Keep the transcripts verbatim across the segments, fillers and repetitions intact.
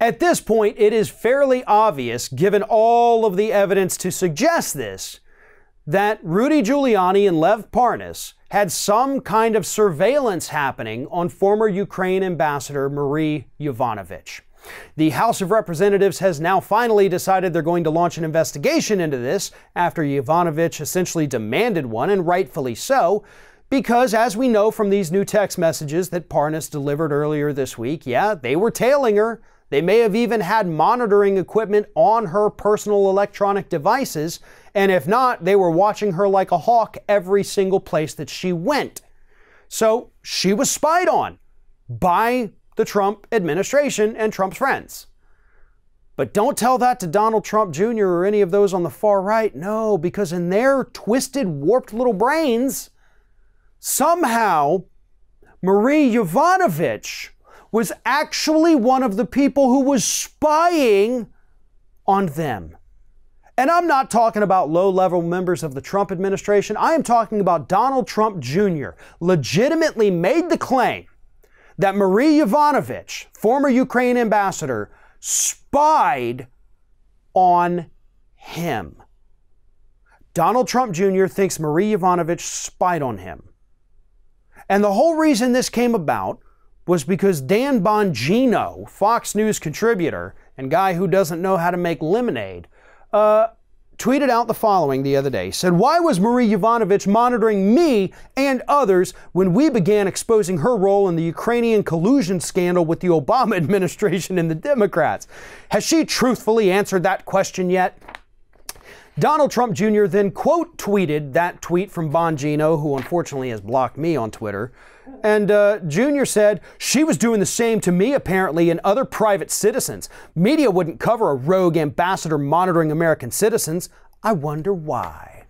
At this point, it is fairly obvious, given all of the evidence to suggest this, that Rudy Giuliani and Lev Parnas had some kind of surveillance happening on former Ukraine ambassador Marie Yovanovitch. The House of Representatives has now finally decided they're going to launch an investigation into this after Yovanovitch essentially demanded one, and rightfully so, because as we know from these new text messages that Parnas delivered earlier this week, yeah, they were tailing her. They may have even had monitoring equipment on her personal electronic devices, and if not, they were watching her like a hawk every single place that she went. So she was spied on by the Trump administration and Trump's friends. But don't tell that to Donald Trump Junior or any of those on the far right. No, because in their twisted, warped little brains, somehow Marie Yovanovitch was actually one of the people who was spying on them. And I'm not talking about low-level members of the Trump administration. I am talking about Donald Trump Junior legitimately made the claim that Marie Yovanovitch, former Ukraine ambassador, spied on him. Donald Trump Junior thinks Marie Yovanovitch spied on him. And the whole reason this came about was because Dan Bongino, Fox News contributor and guy who doesn't know how to make lemonade, uh, tweeted out the following the other day. Said, "Why was Marie Yovanovitch monitoring me and others when we began exposing her role in the Ukrainian collusion scandal with the Obama administration and the Democrats? Has she truthfully answered that question yet?" Donald Trump Junior then quote tweeted that tweet from Bongino, who unfortunately has blocked me on Twitter. And uh, Junior said, "She was doing the same to me, apparently, and other private citizens. Media wouldn't cover a rogue ambassador monitoring American citizens. I wonder why."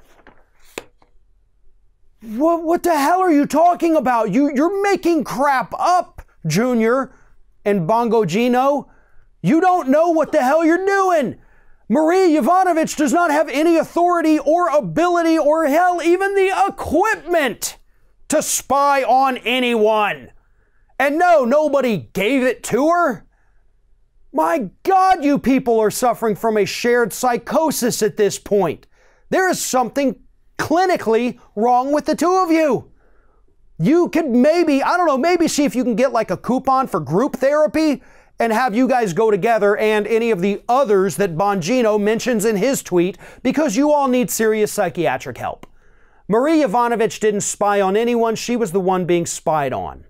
What, what the hell are you talking about? You, you're making crap up, Junior and Bongino. You don't know what the hell you're doing. Marie Yovanovitch does not have any authority or ability or, hell, even the equipment to spy on anyone. And no, nobody gave it to her. My God, you people are suffering from a shared psychosis at this point. There is something clinically wrong with the two of you. You could maybe, I don't know, maybe see if you can get like a coupon for group therapy and have you guys go together and any of the others that Bongino mentions in his tweet, because you all need serious psychiatric help. Marie Yovanovitch didn't spy on anyone. She was the one being spied on.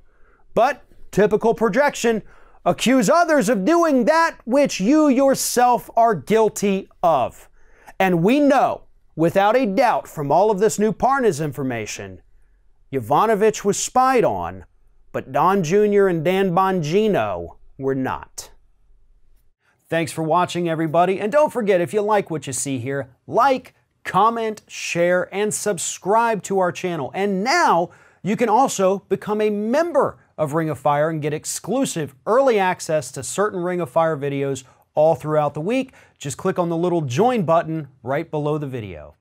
But, typical projection, accuse others of doing that which you yourself are guilty of. And we know, without a doubt, from all of this new Parnas information, Yovanovitch was spied on, but Don Junior and Dan Bongino were not. Thanks for watching, everybody. And don't forget, if you like what you see here, like, comment, share, and subscribe to our channel. And now you can also become a member of Ring of Fire and get exclusive early access to certain Ring of Fire videos all throughout the week. Just click on the little join button right below the video.